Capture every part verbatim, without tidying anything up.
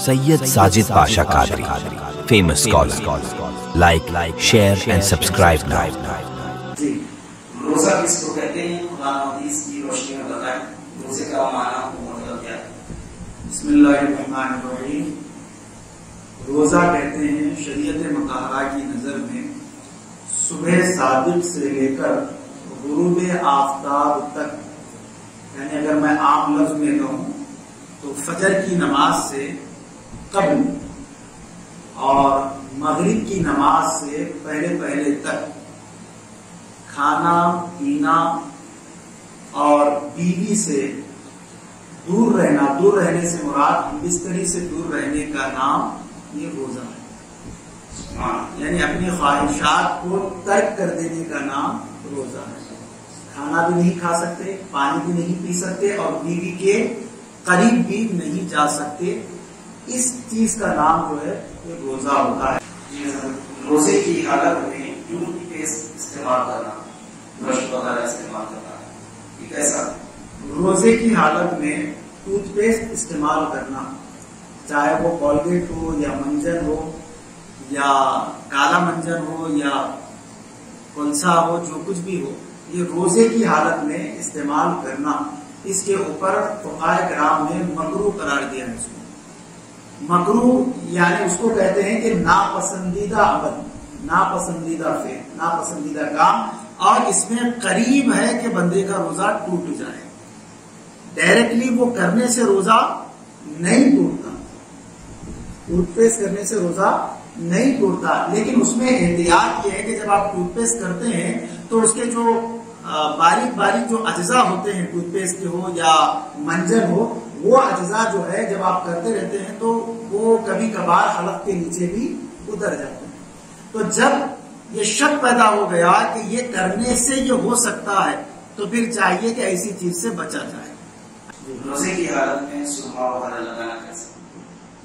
Syed Sajid Pasha Qadri, famous scholar. Like, share and subscribe now. रोज़ा किसको कहते हैं? कुरान और हदीस की रोशनी में बताएं रोज़े का माना मतलब क्या है? बिस्मिल्लाह रहमान रहीम। रोज़ा कहते हैं शरीयत मुतहरा की नज़र में सुबह सादिक से लेकर गुरूब आफ्ताब तक, यानी अगर मैं आम लफ्ज में कहूँ तो फजर की नमाज से कबल और मगरिब की नमाज से पहले पहले तक खाना पीना और बीवी से दूर रहना। दूर रहने से मुराद बिस्तरी से दूर रहने का नाम ये रोजा है, यानी अपनी ख्वाहिशात को तर्क कर देने का नाम रोजा है। खाना भी नहीं खा सकते, पानी भी नहीं पी सकते और बीवी के करीब भी नहीं जा सकते। इस चीज का नाम जो है ये रोजा होता है। रोजे की हालत में टूथपेस्ट इस्तेमाल करना, ब्रश वगैरह इस्तेमाल करना, ये कैसा? रोजे की हालत में टूथपेस्ट इस्तेमाल करना, चाहे वो कॉलगेट हो या मंजन हो या काला मंजन हो या कोलसा हो, जो कुछ भी हो, ये रोजे की हालत में इस्तेमाल करना, इसके ऊपर फुक़हाए किराम ने मकरूह करार दिया है। इसको मकरूह यानी उसको कहते हैं कि नापसंदीदा अमल, नापसंदीदा फेल, नापसंदीदा काम, और इसमें करीब है कि बंदे का रोजा टूट जाए। डायरेक्टली वो करने से रोजा नहीं टूटता, टूथपेस्ट करने से रोजा नहीं टूटता, लेकिन उसमें एहतियात यह है कि जब आप टूथपेस्ट करते हैं तो उसके जो बारीक बारीक जो अज्जा होते हैं टूथपेस्ट के हो या मंजन हो, वो अज्जा जो है जब आप करते रहते हैं तो वो कभी कभार हलक के नीचे भी उतर जाते हैं। तो जब ये शक पैदा हो गया कि ये करने से ये हो सकता है तो फिर चाहिए कि ऐसी चीज से बचा जाए। रोजे की हालत में सुरमा वगैरह लगाना कैसे?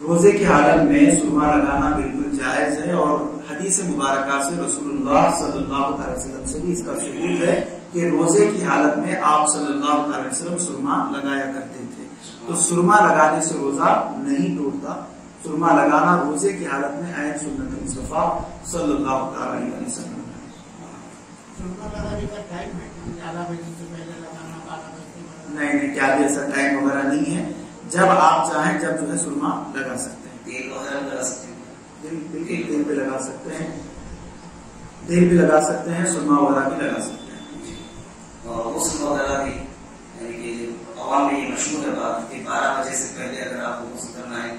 रोजे की हालत में सुरमा लगाना बिल्कुल जायज है और हदीस मुबारक से रसूलुल्लाह सल्लल्लाहु अलैहि वसल्लम से भी इसका सबूत है कि रोजे की हालत में आप सल्लल्लाहु अलैहि वसल्लम सुरमा लगाया करते थे। तो सुरमा लगाने से रोजा नहीं टूटता। सुरमा लगाना रोजे की हालत में आयन सुन्नत मुस्तफा सल्लल्लाहु अलैहि वसल्लम। सुरमा लगाने का टाइम है नहीं नहीं क्या ऐसा टाइम वगैरह नहीं है, जब आप चाहें जब जो है सुरमा लगा सकते हैं। तेल वगैरह लगा सकते हैं, बिल्कुल तेल पे लगा सकते हैं, तेल भी लगा सकते हैं, सुरमा वगैरह भी लगा सकते हैं। और उस वगैरह भी मशहूर है बात कि बारह बजे से पहले अगर आपको करना है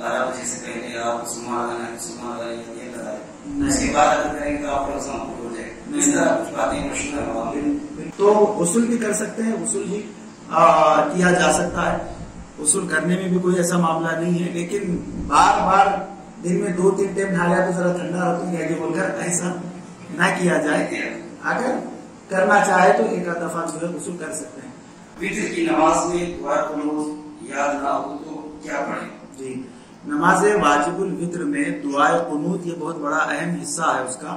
बारह बजे से पहले आप सुरमा लगाना, सुरमा लगाना इसके बाद अगर करेंगे तो आपका रोज़ा पूरा हो जाएगा। इस तरह कुछ बातें मशहूर हैं। तो गुस्ल भी कर सकते हैं, गुस्ल भी किया जा सकता है, गुस्ल करने में भी कोई ऐसा मामला नहीं है, लेकिन बार बार दिन में दो तीन टाइम नहाया तो जरा ठंडा रखूंगा आगे बोलकर ऐसा ना किया जाए। अगर करना चाहे तो एक आध दफा जो है गुस्ल कर सकते हैं। वित्र की नमाज में दुआए क़ुनूत याद ना हो तो क्या पढ़े? जी, नमाज वाजिबुल वित्र में दुआए क़ुनूत ये बहुत बड़ा अहम हिस्सा है उसका,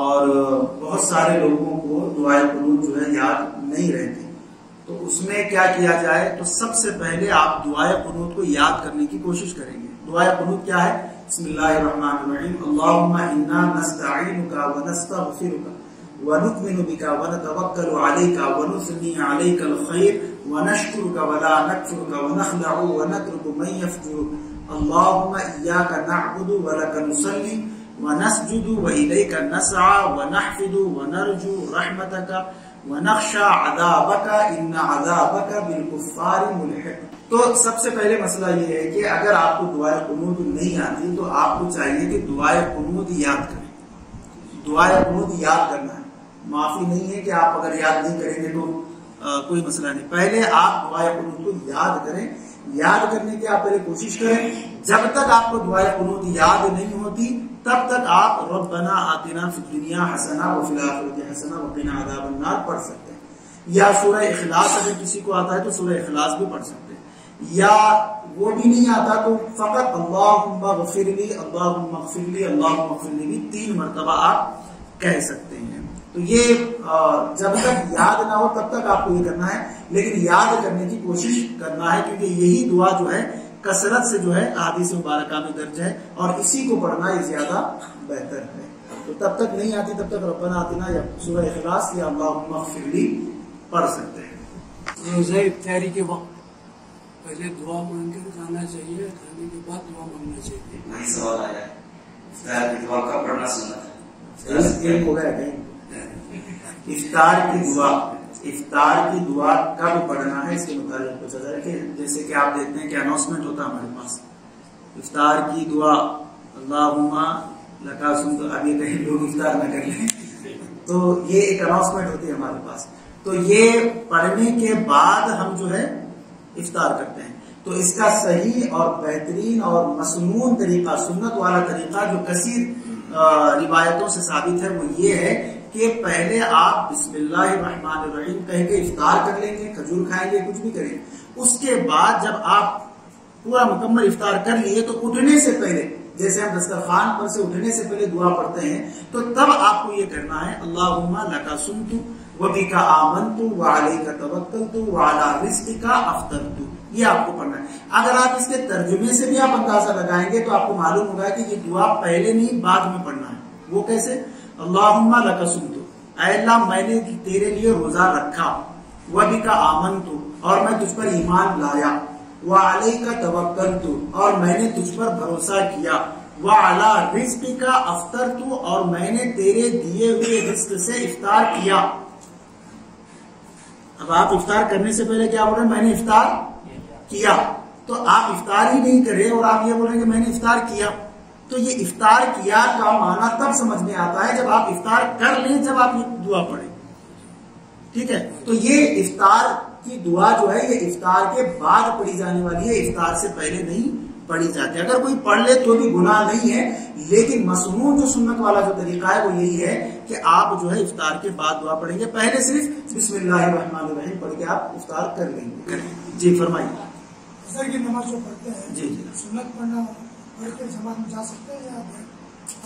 और बहुत सारे लोगों को दुआए क़ुनूत जो है याद नहीं रहती। तो उसमें क्या किया जाए? तो सबसे पहले आप दुआए क़ुनूत को याद करने की कोशिश करेंगे। दुआए क़ुनूत क्या है? बिस्मिल्लाह रहमान रहीम, अल्लाहुम्मा इन्ना नस्तईनुका व नस्तग़फिरुका व नुअ्मिनु बिका व नतवक्कलु अलैका व नुसनी अलैकल खैर ونشكرك ولا نكفرك ونخلع ونترك من يفجرك اللهم إياك نعبد ولك نصلي ونسجد وإليك نسعى ونحفد ونرجو رحمتك ونخشى عذابك إن عذابك بالكفار ملحق। तो सबसे पहले मसला ये है कि अगर आपको दुआए क़ुनूत नहीं आती तो आपको चाहिए कि दुआए क़ुनूत याद करें। दुआए क़ुनूत याद करना है, माफी नहीं है कि आप अगर याद नहीं करेंगे तो आ, कोई मसला नहीं। पहले आप दुआए क़ुनूत को याद करें। याद करने की आप पहले कोशिश करें। जब तक आपको दुआए क़ुनूत याद नहीं होती तब तक आप रब्बना आतिना सिय्यिना हसनआ व फिल्आखिरति हसनआ व क़िना अज़ाबन्नार पढ़ सकते हैं, या सूरह इखलास अगर किसी को आता है तो सूरह इखलास भी पढ़ सकते हैं, या वो भी नहीं आता तो फकत अल्लाहुम्मग़फ़िरली अल्लाहुम्मग़फ़िरली अल्लाहुम्मग़फ़िरली भी तीन मरतबा आप कह सकते हैं। तो ये जब तक याद ना हो तब तक आपको ये करना है, लेकिन याद करने की कोशिश करना है क्योंकि यही दुआ जो है कसरत से जो है आदिश मुबारका में दर्ज है और इसी को पढ़ना ये ज्यादा बेहतर है। तो तब तक नहीं आती तब तक रब्बना आतिना या सूरह इखलास या अल्लाहुम्मग़फ़िरली पढ़ सकते हैं। रोज़ा इफ्तारी के वक्त पहले दुआ मांगकर खाना चाहिए, खाने के बाद दुआ मांगना चाहिए। नहीं सवाल आया इफ्तार की दुआ का पढ़ना सुन्नत है, हो गया कहीं इफ्तार की दुआ इफ्तार की दुआ कब पढ़ना है इसके मुताबिक पूछा जाए कि जैसे कि आप देखते हैं कि अनाउंसमेंट होता है हमारे पास इफ्तार की दुआ अल्लाहुम्मा लका सुम्तु व बिका लोग इफ्तार न कर लें तो ये एक अनाउंसमेंट होती है हमारे पास। तो ये पढ़ने के बाद हम जो है इफ्तार करते हैं। तो इसका सही और बेहतरीन और मसनून तरीका, सुन्नत वाला तरीका जो कसीर रिवायतों से साबित है वो ये है कि पहले आप बिस्मिल्लाह रहमान रहीम कह के इफ्तार कर लेंगे, खजूर खाएंगे, कुछ भी करेंगे। उसके बाद जब आप पूरा मुकम्मल इफ्तार कर लिए तो उठने से पहले, जैसे हम दस्तरखान पर से उठने से पहले दुआ पढ़ते हैं, तो तब आपको ये करना है अल्लाहुम्मा लका सुम्तु व बिका आमन्तु व अलैका तवक्क्तु व अला रिज़्का अफ़्तर्तु, ये आपको पढ़ना है। अगर आप इसके तर्जुमे से भी आप अंदाजा लगाएंगे तो आपको मालूम होगा कि ये दुआ पहले नहीं बाद में पढ़ना है। वो कैसे? अल्लाहुम्मा लका सुम्तु, ऐ अल्लाह मैंने तेरे लिए रोजा रखा, व बिका आमन्तु और मैं तुझ पर ईमान लाया, व अलैका तवक्कलतु और मैंने तुझ पर भरोसा किया, व अला रिज़्का अफ़्तर्तु और मैंने तेरे दिए हुए रिस्क से इफ्तार किया। अब आप इफ्तार करने से पहले क्या बोल रहे हैं? मैंने इफ्तार किया। तो आप इफ्तार ही नहीं करे और आप ये बोल रहे हैं कि मैंने इफ्तार किया। तो ये इफ्तार किया का माना तब समझ में आता है जब आप इफ्तार कर लें, जब आप ये दुआ पढ़ें। ठीक है, तो ये इफ्तार की दुआ जो है ये इफ्तार के बाद पढ़ी जाने वाली है, इफ्तार से पहले नहीं पढ़ी जाती। अगर कोई पढ़ ले तो भी गुनाह नहीं है, लेकिन मसनून जो सुन्नत वाला जो तरीका है वो यही है कि आप जो है इफ्तार के बाद दुआ पढ़ेंगे। पहले सिर्फ बिस्मिल्लाह रहमान रहीम पढ़ के आप इफ्तार कर लेंगे। जी फरमाइए। असर की नमाज जो पढ़ते हैं जी जी सुन्नत पढ़ना जमात में जा सकते हैं या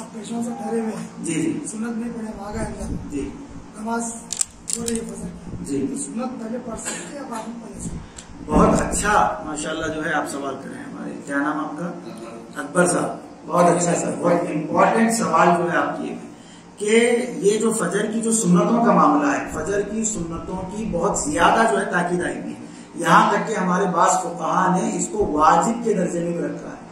आप पेशों से ठहरे हुए हैं? जी जी सुन्नत नहीं पढ़े, भागा है जी, नमाज हो रही है फसल जी, तो सुन्नत पहले पढ़ सकते हैं या बाद में पढ़ सकते? बहुत अच्छा, माशाल्लाह जो है आप सवाल कर रहे हैं। हमारे क्या नाम आपका? अकबर साहब, बहुत अच्छा सर, बहुत इम्पोर्टेंट सवाल जो है आप किए कि ये जो फजर की जो सुन्नतों का मामला है, फजर की सुन्नतों की बहुत ज्यादा जो है ताकीद आएगी। यहाँ तक कि हमारे बास फुक़हा ने इसको वाजिब के दर्जे में रखा है,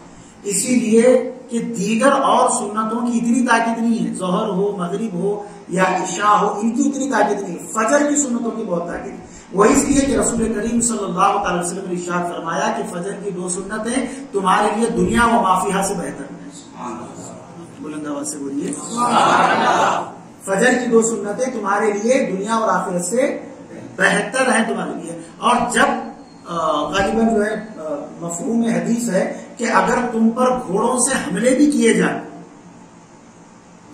इसीलिए कि दीगर और सुन्नतों की इतनी ताकीद नहीं है। ज़ोहर हो, मगरिब हो या इशा हो, इनकी इतनी ताकीद नहीं है। फजर की सुन्नतों की बहुत ताकीद है। वही इसलिए कि रसूल करीम सल्लल्लाहु अलैहि वसल्लम ने इरशाद फरमाया कि फजर की दो सुन्नतें तुम्हारे लिए दुनिया व माफिया से बेहतर हैं। बुलंद आवाज से बोलिए, फजर की दो सुन्नतें तुम्हारे लिए दुनिया और आखिरत से बेहतर है तुम्हारे लिए। और जब गालिबन जो है मफ़हूम हदीस है कि अगर तुम पर घोड़ों से हमले भी किए जाए,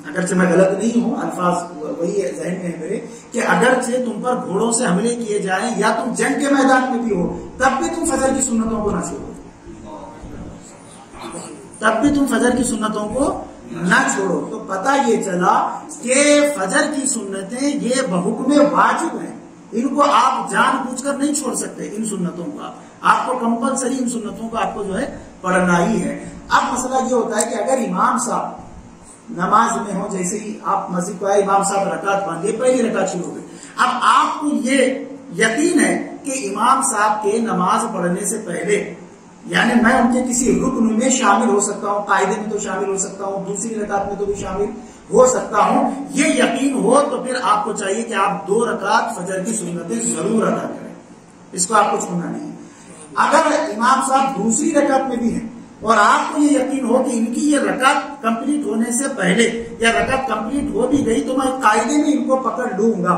अगरचे मैं गलत नहीं हूं, अल्फाज वही जहन में है मेरे, कि अगरचे तुम पर घोड़ों से हमले किए जाएं या तुम जंग के मैदान में भी हो, तब भी तुम फजर की सुन्नतों को ना छोड़ो, तब भी तुम फजर की सुन्नतों को ना छोड़ो। तो पता ये चला कि फजर की सुन्नतें ये बहुक्मे वाजिब है, इनको आप जानबूझकर नहीं छोड़ सकते। इन सुन्नतों का आपको कंपलसरी, इन सुन्नतों का आपको जो है पढ़ना ही है। अब मसला ये होता है कि अगर इमाम साहब नमाज में हो, जैसे ही आप मस्जिद को आए, इमाम साहब रकात बांधे, पहली रकात शुरू हो गई, अब आपको ये यकीन है कि इमाम साहब के नमाज पढ़ने से पहले यानी मैं उनके किसी रुकन में शामिल हो सकता हूँ, कायदे में तो शामिल हो सकता हूँ, दूसरी रकात में तो भी शामिल हो सकता हूँ, ये यकीन हो, तो फिर आपको चाहिए कि आप दो रकात फजर की सुन्नतें जरूर अदा करें, इसको आपको छोड़ना नहीं। अगर इमाम साहब दूसरी रकात में भी हैं और आपको ये यकीन हो कि इनकी ये रकात कंप्लीट होने से पहले या रकात कंप्लीट हो भी गई तो मैं कायदे में इनको पकड़ लूंगा,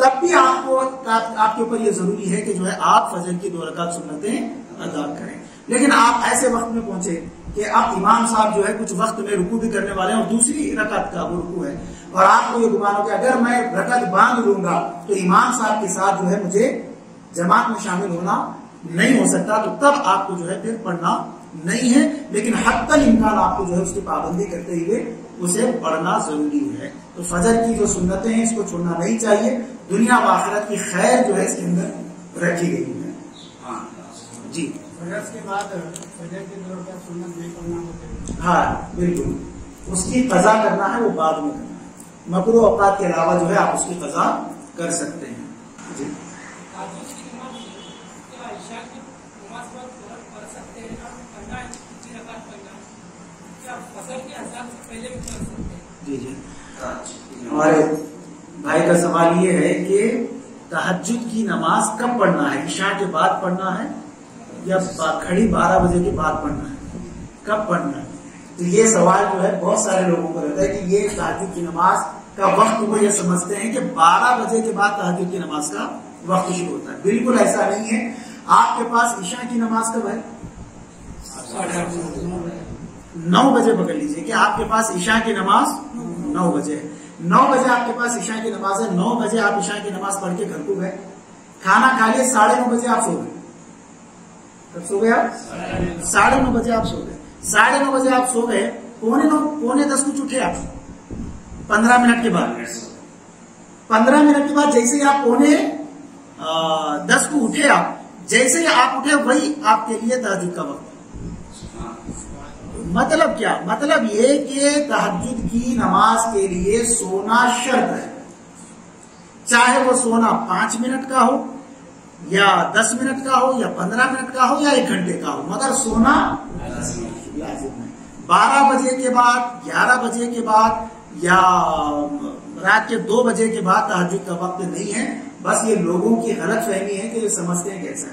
तब भी आपको आपके ऊपर ये जरूरी है कि जो है आप फजर की दो रकात सुन्नतें अदा करें। लेकिन आप ऐसे वक्त में पहुंचे कि आप इमाम साहब जो है कुछ वक्त में रुकू भी करने वाले हैं और दूसरी रकात का वो रुकू है, और आपको ये गुमान हो कि अगर मैं रकात बांध लूंगा तो इमाम साहब के साथ जो है मुझे जमात में शामिल होना नहीं हो सकता, तो तब आपको जो है फिर पढ़ना नहीं है। लेकिन हत्तल इम्कान आपको जो है उसकी पाबंदी करते हुए उसे पढ़ना जरूरी है। तो फजर की जो सुन्नतें हैं इसको छोड़ना नहीं चाहिए, दुनिया व आखिरत की खैर जो है इसके अंदर रखी गई है। हाँ जी। के बाद के दौर का सुन्नत नहीं करना होता है। हाँ बिल्कुल, उसकी कज़ा करना है वो बाद में करना है। मकरूह औक़ात के अलावा जो है आप उसकी कज़ा कर सकते हैं। जी जी जी हमारे भाई का सवाल ये है कि तहज्जुद की नमाज कब पढ़ना है, ईशा के बाद पढ़ना है या खड़ी बारह बजे के बाद पढ़ना है, कब पढ़ना है? तो ये सवाल जो है बहुत सारे लोगों को रहता है कि ये तहज्जुद की नमाज का वक्त, वो ये समझते हैं कि बारह बजे के बाद तहज्जुद की नमाज का वक्त शुरू होता है। बिल्कुल ऐसा नहीं है। आपके पास ईशा की नमाज कब है? नौ बजे पकड़ लीजिए कि आपके पास ईशा की नमाज नौ बजे है। नौ बजे आपके पास ईशा की नमाज है। नौ बजे आप ईशा की नमाज पढ़ के घर को गए, खाना खा लिए, साढ़े नौ बजे आप सो गए। कब सो गए आप? साढ़े नौ बजे आप सो गए। साढ़े नौ बजे आप सो गए, पौने नौ पौने दस को उठे आप, पंद्रह मिनट के बाद। पंद्रह मिनट के बाद जैसे ही आप पौने दस को उठे, आप जैसे ही आप उठे वही आपके लिए तहज्जुद का वक्त। मतलब क्या? मतलब ये कि तहज्जुद की नमाज के लिए सोना शर्त है, चाहे वो सोना पांच मिनट का हो या दस मिनट का हो या पंद्रह मिनट का हो या एक घंटे का हो, मगर सोना लाजिम है। बारह बजे के बाद, ग्यारह बजे के बाद या रात के दो बजे के बाद तहज्जुद का वक्त नहीं है। बस ये लोगों की गलत फहमी है कि ये समझते हैं कैसा है।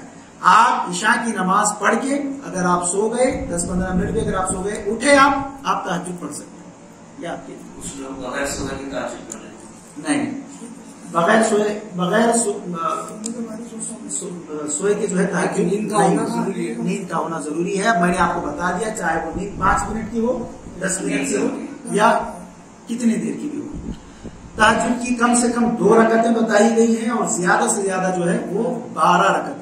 आप ईशा की नमाज पढ़ के अगर आप सो गए, दस पंद्रह मिनट भी अगर आप सो गए, उठे आप आप तहज्जुद पढ़ सकते हैं। या आपके कुछ लोग बगैर सोए की तहज्जुद पढ़ लेते हैं? नहीं, बगैर सोए बगैर सोए के जो है तहज्जुद, नींद का होना जरूरी है। मैंने आपको बता दिया, चाहे वो नींद पांच मिनट की हो, दस मिनट की हो या कितनी देर की भी हो। तहज्जुद की कम से कम दो रकतें बताई गई है और ज्यादा से ज्यादा जो है वो बारह रकतें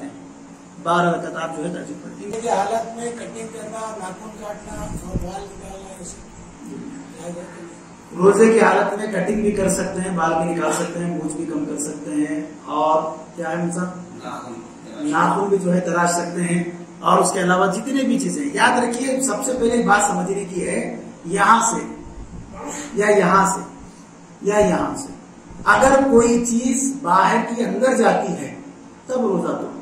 बारह रकत आप जो है तहज्जुद पढ़ें। हालत में कटिंग करना, नाखून काटना और बाल निकालना, रोजे की हालत में कटिंग भी कर सकते हैं, बाल भी निकाल सकते हैं, मूंछ भी कम कर सकते हैं और क्या है इंसान नाखून भी जो है तराश सकते हैं। और उसके अलावा जितने भी चीजें, याद रखिए सबसे पहले बात समझने की है, यहाँ से या यहाँ से या यहाँ से अगर कोई चीज बाहर की अंदर जाती है तब रोजा तोड़ो।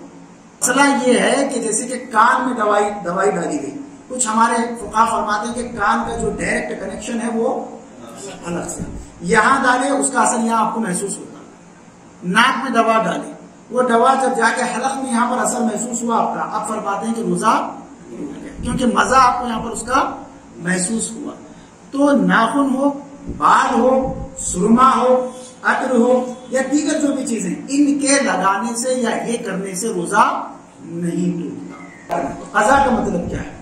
मसला ये है कि जैसे कि कान में दवाई दवाई डाली गई, कुछ हमारे फुकाहा फरमाते हैं कि कान का जो डायरेक्ट कनेक्शन है वो अलग से, यहाँ डाले उसका असर यहाँ आपको महसूस होता। नाक में दवा डाली, वो दवा जब जाके हलक में यहाँ पर असर महसूस हुआ आपका, अब फरमाते हैं कि रोजा, क्योंकि मजा आपको यहाँ पर उसका महसूस हुआ। तो नाखून हो, बाल हो, सुरमा हो, अत्र हो या दीगर जो भी चीजें, इनके लगाने से या ये करने से रोजा नहीं टूटता। कज़ा का मतलब क्या है?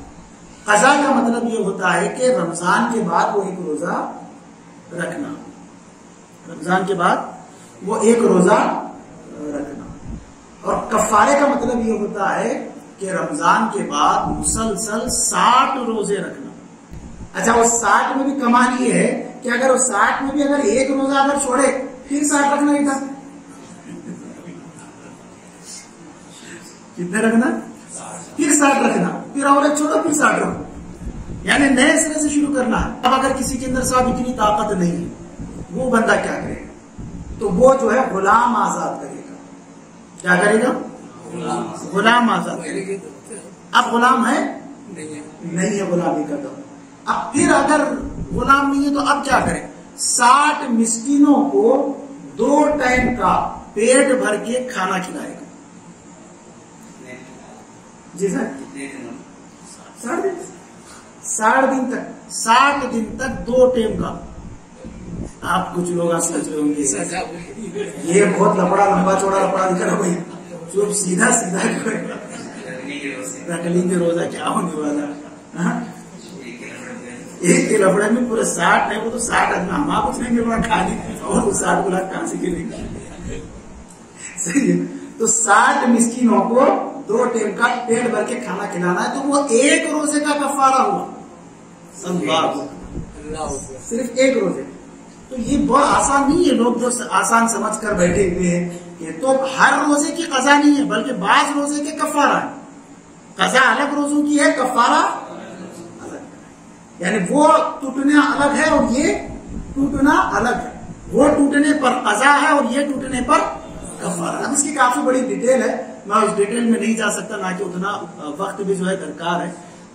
कज़ा का मतलब ये होता है कि रमजान के बाद वो एक रोजा रखना, रमजान के बाद वो एक रोजा रखना। और कफारे का मतलब ये होता है कि रमजान के बाद मुसलसल साठ रोजे रखना। अच्छा, वो साठ में भी कमाल ये है कि अगर वो साठ में भी अगर एक रोजा अगर छोड़े फिर साठ रखना ही था। कितने रखना? फिर साठ रखना, फिर और एक छोड़ो, फिर साठ रखो, यानी नए सिरे से शुरू करना। अब अगर किसी के अंदर साहब इतनी ताकत नहीं है, वो बंदा क्या करेगा? तो वो जो है गुलाम आजाद करेगा। क्या करेगा? गुलाम आजाद करेगा। अब गुलाम है नहीं है, गुलामी करता हूं। अब फिर अगर गुलाम नहीं है तो अब क्या करें? साठ मिस्किनों को दो टाइम का पेट भर के खाना खिलाएगा। जी सर, साठ दिन साठ दिन तक साठ दिन तक दो टाइम का। आप कुछ लोग सोच रहे होंगे ये बहुत लपड़ा लंबा चौड़ा लपड़ा निकल हो गया, चुप सीधा सीधा रख लेंगे, रोजा क्या होने वाला? एक के लफड़े में पूरे साठ है, वो तो साठ रखना, हम आप उतरेंगे बड़ा खाली और वो साठ गुलाब कहां से गिरेंगे? सही है। तो साठ मिस्किनों को दो टाइम का पेट भर के खाना खिलाना है, तो वो एक रोजे का कफारा हुआ, सिर्फ एक रोजे। तो ये बहुत आसान नहीं है, लोग जो आसान समझ कर बैठे हुए हैं। ये तो हर रोजे की कज़ा नहीं है बल्कि बाज रोजे के कफारा है। कज़ा अलग रोजू की है, कफारा अलग, यानी वो टूटना अलग है और ये टूटना अलग है। वो टूटने पर कज़ा है और ये टूटने पर कफारा। अब इसकी काफी बड़ी डिटेल है, मैं उस डिटेल में नहीं जा सकता, ना कि उतना वक्त भी जो है दरकार है।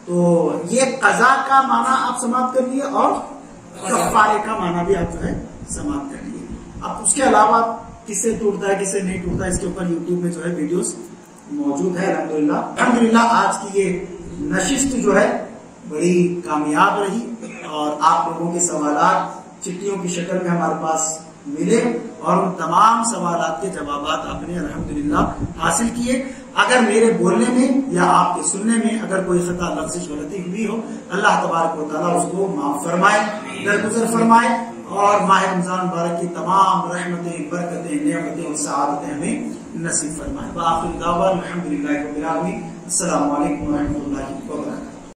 तो ये कज़ा का माना आप समाप्त कर लिए और कफारे का माना भी आप जो है समाप्त कर लिए। अब उसके अलावा किससे टूटता है किससे नहीं टूटता, इसके ऊपर यूट्यूब में जो है वीडियोस मौजूद है। अलहमदुलिल्लाह अलहमदुलिल्लाह आज की ये नशिस्त जो है बड़ी कामयाब रही और आप लोगों के सवालात चिट्ठियों की शक्ल में हमारे पास मिले और उन तमाम सवालात के जवाबात आपने अलहमदुलिल्लाह हासिल किए। अगर मेरे बोलने में या आपके सुनने में अगर कोई खता लफ्ज़ गलती हुई हो, अल्लाह तबारक व तआला उसको माफ फरमाए, दरगुजर फरमाए और माह रमजान मुबारक की तमाम रहमतें, बरकतें, नेमतें और सआदतें हमें नसीब फरमाए। व आखिर दावा अलहम्दुलिल्लाह रब्बिल आलमीन। अस्सलामु अलैकुम व रहमतुल्लाहि व बरकातहू।